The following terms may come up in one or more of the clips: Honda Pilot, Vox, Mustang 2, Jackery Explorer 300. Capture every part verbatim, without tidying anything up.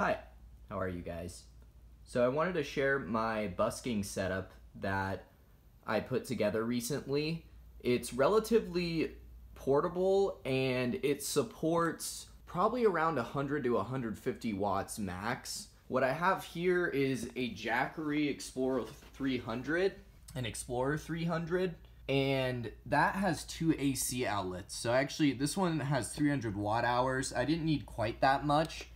Hi, how are you guys? So I wanted to share my busking setup that I put together recently. It's relatively portable and it supports probably around one hundred to one hundred fifty watts max. What I have here is a Jackery Explorer three hundred, an Explorer three hundred, and that has two A C outlets. So actually this one has three hundred watt hours. I didn't need quite that much,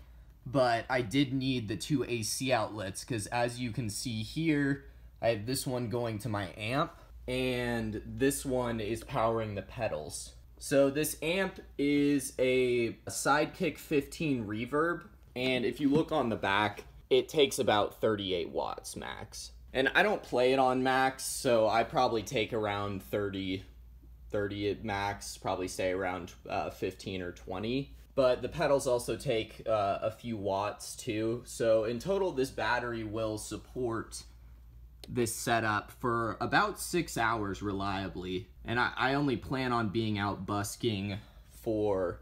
but I did need the two A C outlets because, as you can see here, I have this one going to my amp and this one is powering the pedals. So this amp is a Sidekick fifteen reverb, and if you look on the back, it takes about thirty-eight watts max. And I don't play it on max, so I probably take around thirty, thirty at max, probably stay around uh, fifteen or twenty. But the pedals also take uh, a few watts too. So in total, this battery will support this setup for about six hours reliably. And I, I only plan on being out busking for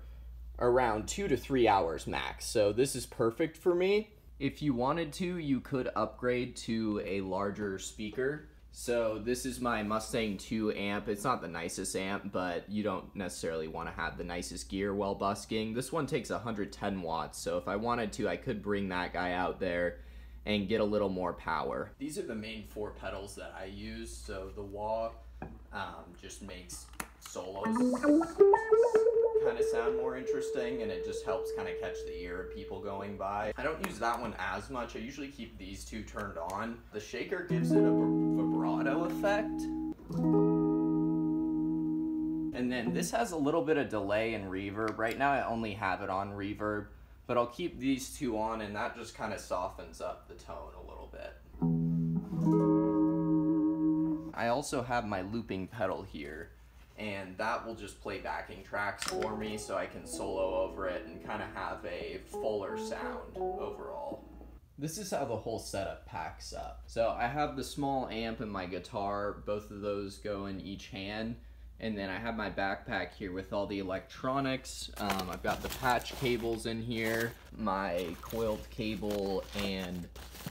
around two to three hours max. So this is perfect for me. If you wanted to, you could upgrade to a larger speaker. So this is my Mustang two amp. It's not the nicest amp, but you don't necessarily want to have the nicest gear while busking. This one takes one hundred ten watts, so if I wanted to, I could bring that guy out there and get a little more power. These are the main four pedals that I use. So the wah um, just makes solos kind of sound more interesting, and it just helps kind of catch the ear of people going by. I don't use that one as much. I usually keep these two turned on. The shaker gives it a vibrato effect. And then this has a little bit of delay and reverb. Right now I only have it on reverb, but I'll keep these two on, and that just kind of softens up the tone a little bit. I also have my looping pedal here, and that will just play backing tracks for me so I can solo over it and kind of have a fuller sound overall. This is how the whole setup packs up. So I have the small amp and my guitar, both of those go in each hand, and then I have my backpack here with all the electronics. Um, I've got the patch cables in here, my coiled cable and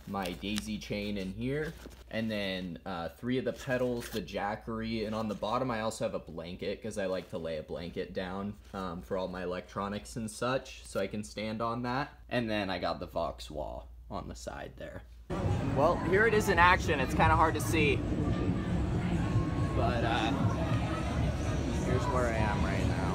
my daisy chain in here, and then uh, three of the pedals, the Jackery, and on the bottom I also have a blanket because I like to lay a blanket down um, for all my electronics and such, so I can stand on that. And then I got the Vox wall on the side there. Well, here it is in action. It's kind of hard to see, but uh, here's where I am right now.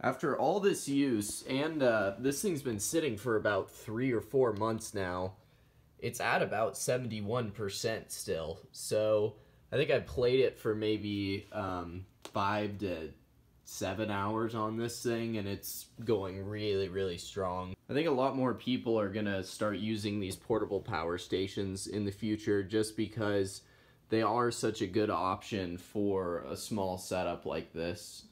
After all this use, and uh, this thing's been sitting for about three or four months now, it's at about seventy-one percent still. So I think I played it for maybe um, five to seven hours on this thing, and it's going really, really strong. I think a lot more people are gonna start using these portable power stations in the future just because they are such a good option for a small setup like this.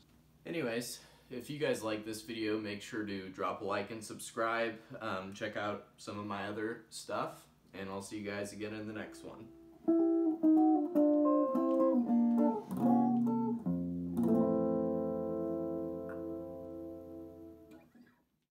Anyways, if you guys like this video, make sure to drop a like and subscribe. Um, check out some of my other stuff, and I'll see you guys again in the next one.